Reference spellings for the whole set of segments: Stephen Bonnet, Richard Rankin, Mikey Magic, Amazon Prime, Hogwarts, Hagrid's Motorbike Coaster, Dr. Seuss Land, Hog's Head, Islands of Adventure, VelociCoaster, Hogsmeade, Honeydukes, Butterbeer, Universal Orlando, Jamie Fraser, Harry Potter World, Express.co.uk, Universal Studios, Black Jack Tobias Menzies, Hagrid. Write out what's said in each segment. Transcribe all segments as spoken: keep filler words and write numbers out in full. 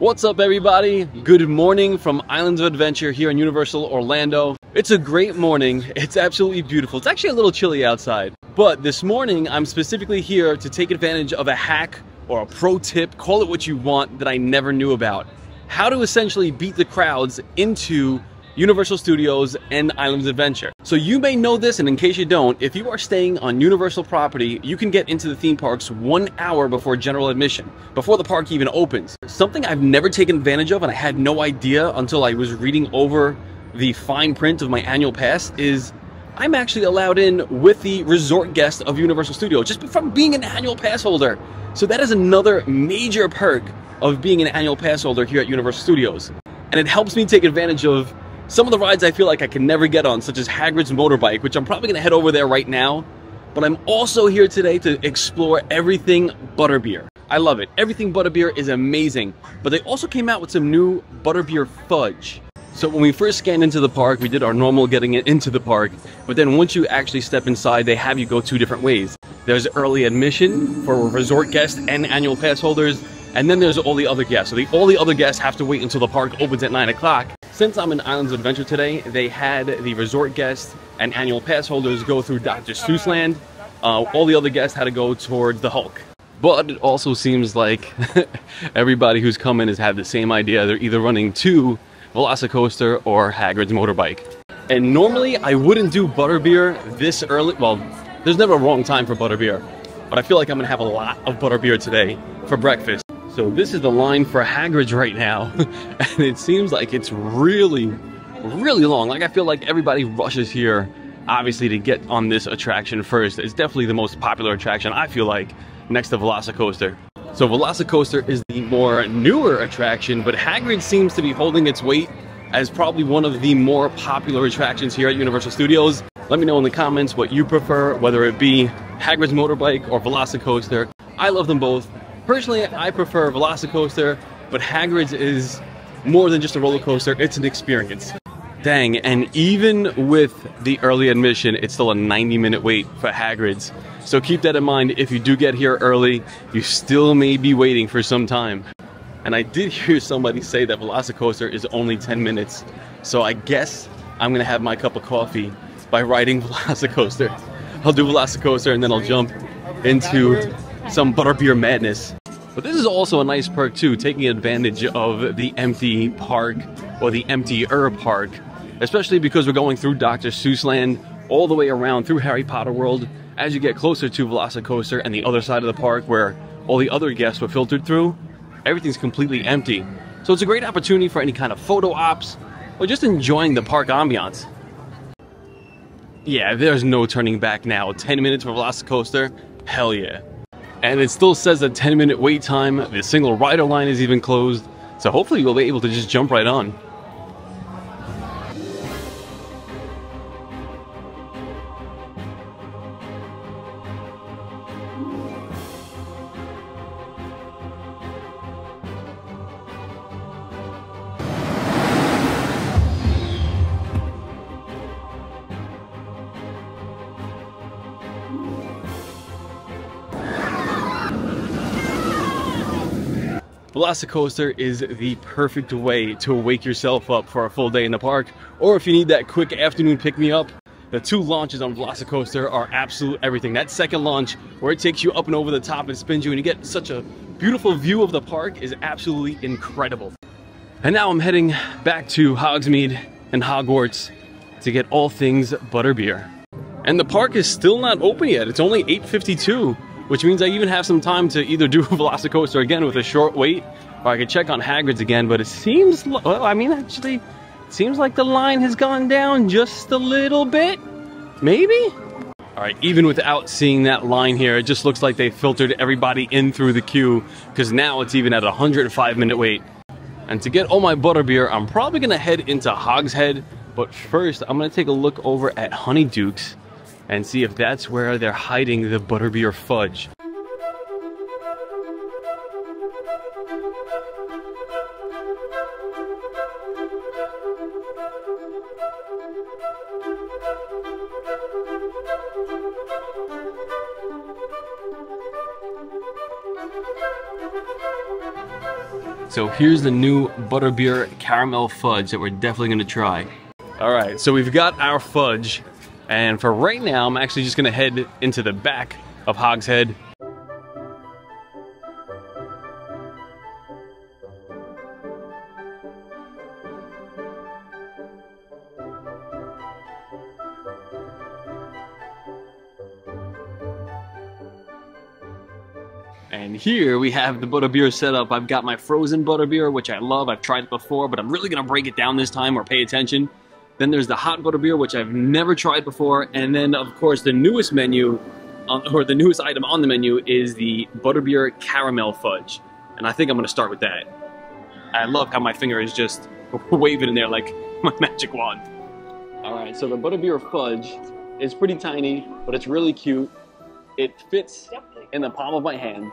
What's up everybody? Good morning from Islands of Adventure here in Universal Orlando. It's a great morning. It's absolutely beautiful. It's actually a little chilly outside. But this morning I'm specifically here to take advantage of a hack or a pro tip, call it what you want, that I never knew about. How to essentially beat the crowds into Universal Studios and Islands of Adventure. So you may know this, and in case you don't, if you are staying on Universal property, you can get into the theme parks one hour before general admission, before the park even opens. Something I've never taken advantage of, and I had no idea until I was reading over the fine print of my annual pass, is I'm actually allowed in with the resort guest of Universal Studios, just from being an annual pass holder. So that is another major perk of being an annual pass holder here at Universal Studios. And it helps me take advantage of some of the rides I feel like I can never get on, such as Hagrid's Motorbike, which I'm probably gonna head over there right now. But I'm also here today to explore everything Butterbeer. I love it. Everything Butterbeer is amazing. But they also came out with some new Butterbeer fudge. So when we first scanned into the park, we did our normal getting it into the park. But then once you actually step inside, they have you go two different ways. There's early admission for resort guests and annual pass holders. And then there's all the other guests. So the, all the other guests have to wait until the park opens at nine o'clock. Since I'm in Islands of Adventure today, they had the resort guests and annual pass holders go through Doctor Seuss Land. Uh, all the other guests had to go towards the Hulk. But it also seems like everybody who's come in has had the same idea. They're either running to VelociCoaster or Hagrid's Motorbike. And normally I wouldn't do Butterbeer this early. Well, there's never a wrong time for Butterbeer, but I feel like I'm gonna have a lot of Butterbeer today for breakfast. So this is the line for Hagrid's right now, and it seems like it's really, really long. Like, I feel like everybody rushes here, obviously, to get on this attraction first. It's definitely the most popular attraction, I feel like, next to VelociCoaster. So VelociCoaster is the more newer attraction, but Hagrid seems to be holding its weight as probably one of the more popular attractions here at Universal Studios. Let me know in the comments what you prefer, whether it be Hagrid's Motorbike or VelociCoaster. I love them both. Personally, I prefer VelociCoaster, but Hagrid's is more than just a roller coaster, it's an experience. Dang, and even with the early admission, it's still a ninety minute wait for Hagrid's. So keep that in mind. If you do get here early, you still may be waiting for some time. And I did hear somebody say that VelociCoaster is only ten minutes. So I guess I'm gonna have my cup of coffee by riding VelociCoaster. I'll do VelociCoaster and then I'll jump into some Butterbeer madness. But this is also a nice perk too, taking advantage of the empty park or the emptier park, especially because we're going through Doctor Seuss Land all the way around through Harry Potter World. As you get closer to VelociCoaster and the other side of the park where all the other guests were filtered through, everything's completely empty. So it's a great opportunity for any kind of photo ops or just enjoying the park ambiance. Yeah, there's no turning back now. ten minutes for VelociCoaster, hell yeah. And it still says a ten minute wait time. The single rider line is even closed. So hopefully you'll be able to just jump right on. VelociCoaster is the perfect way to wake yourself up for a full day in the park, or if you need that quick afternoon pick-me-up. The two launches on VelociCoaster are absolute everything. That second launch where it takes you up and over the top and spins you and you get such a beautiful view of the park is absolutely incredible. And now I'm heading back to Hogsmeade and Hogwarts to get all things Butterbeer. And the park is still not open yet. It's only eight fifty-two. Which means I even have some time to either do VelociCoaster again with a short wait, or I could check on Hagrid's again, but it seems, well, I mean, actually, it seems like the line has gone down just a little bit, maybe? All right, even without seeing that line here, it just looks like they filtered everybody in through the queue, because now it's even at a one hundred five minute wait. And to get all my Butterbeer, I'm probably gonna head into Hog's Head, but first, I'm gonna take a look over at Honeydukes and see if that's where they're hiding the Butterbeer fudge. So here's the new Butterbeer caramel fudge that we're definitely gonna try. All right, so we've got our fudge, and for right now, I'm actually just gonna head into the back of Hog's Head. And here we have the Butterbeer set up. I've got my frozen Butterbeer, which I love. I've tried it before, but I'm really gonna break it down this time or pay attention. Then there's the hot Butterbeer, which I've never tried before. And then of course the newest menu, or the newest item on the menu, is the Butterbeer caramel fudge. And I think I'm gonna start with that. I love how my finger is just waving in there like my magic wand. All right, so the Butterbeer fudge is pretty tiny, but it's really cute. It fits in the palm of my hand.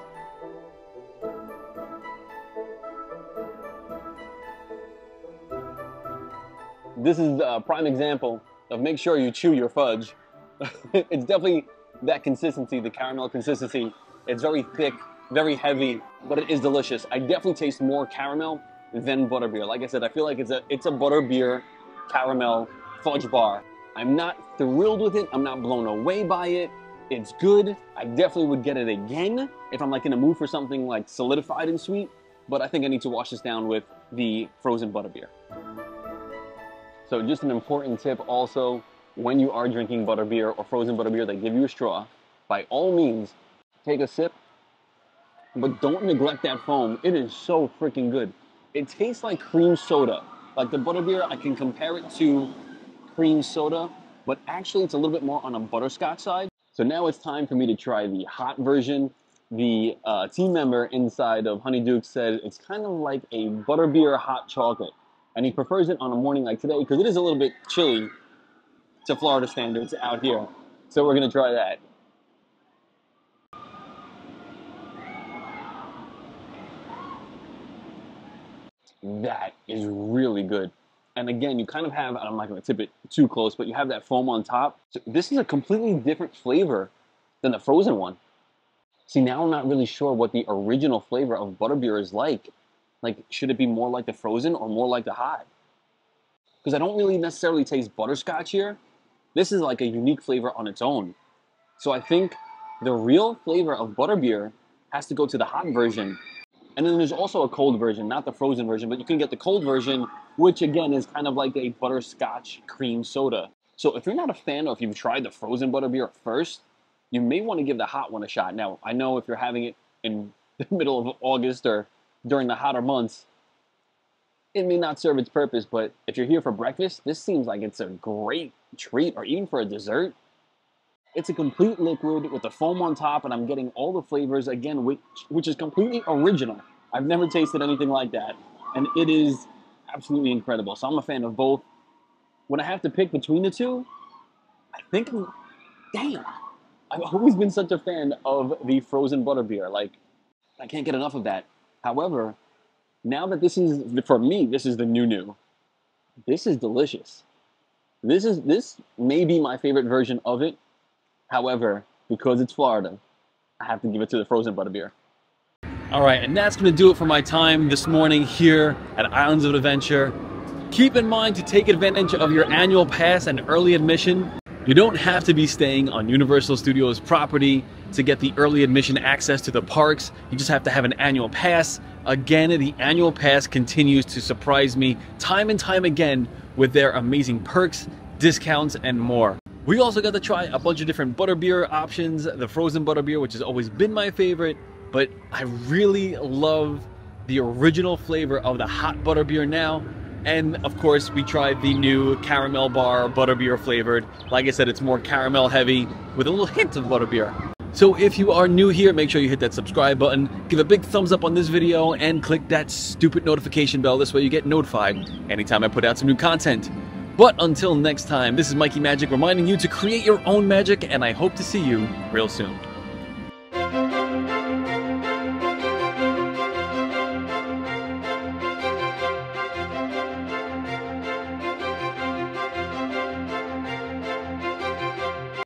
This is a prime example of make sure you chew your fudge. It's definitely that consistency, the caramel consistency. It's very thick, very heavy, but it is delicious. I definitely taste more caramel than Butterbeer. Like I said, I feel like it's a, it's a Butterbeer caramel fudge bar. I'm not thrilled with it. I'm not blown away by it. It's good. I definitely would get it again if I'm like in a mood for something like solidified and sweet, but I think I need to wash this down with the frozen Butterbeer. So just an important tip also, when you are drinking Butterbeer or frozen Butterbeer, they give you a straw. By all means, take a sip, but don't neglect that foam. It is so freaking good. It tastes like cream soda. Like the Butterbeer, I can compare it to cream soda, but actually it's a little bit more on a butterscotch side. So now it's time for me to try the hot version. The uh, team member inside of Honeydukes said it's kind of like a Butterbeer hot chocolate. And he prefers it on a morning like today because it is a little bit chilly to Florida standards out here. So we're gonna try that. That is really good. And again, you kind of have, I'm not gonna tip it too close, but you have that foam on top. So this is a completely different flavor than the frozen one. See, now I'm not really sure what the original flavor of Butterbeer is like. Like, should it be more like the frozen or more like the hot? Because I don't really necessarily taste butterscotch here. This is like a unique flavor on its own. So I think the real flavor of Butterbeer has to go to the hot version. And then there's also a cold version, not the frozen version, but you can get the cold version, which again is kind of like a butterscotch cream soda. So if you're not a fan or if you've tried the frozen Butterbeer first, you may want to give the hot one a shot. Now, I know if you're having it in the middle of August or during the hotter months, it may not serve its purpose, but if you're here for breakfast, this seems like it's a great treat, or even for a dessert. It's a complete liquid with the foam on top, and I'm getting all the flavors, again, which, which is completely original. I've never tasted anything like that, and it is absolutely incredible. So I'm a fan of both. When I have to pick between the two, I think, I'm, damn, I've always been such a fan of the frozen Butterbeer. Like, I can't get enough of that. However, now that this is, for me, this is the new new. This is delicious. This is this may be my favorite version of it. However, because it's Florida, I have to give it to the frozen Butterbeer. All right, and that's going to do it for my time this morning here at Islands of Adventure. Keep in mind to take advantage of your annual pass and early admission. You don't have to be staying on Universal Studios property to get the early admission access to the parks. You just have to have an annual pass. Again, the annual pass continues to surprise me time and time again with their amazing perks, discounts, and more. We also got to try a bunch of different Butterbeer options, the frozen Butterbeer, which has always been my favorite, but I really love the original flavor of the hot Butterbeer now. And of course, we tried the new caramel bar Butterbeer flavored. Like I said, it's more caramel heavy with a little hint of Butterbeer. So if you are new here, make sure you hit that subscribe button, give a big thumbs up on this video, and click that stupid notification bell. This way you get notified anytime I put out some new content. But until next time, this is Mikey Magic reminding you to create your own magic, and I hope to see you real soon.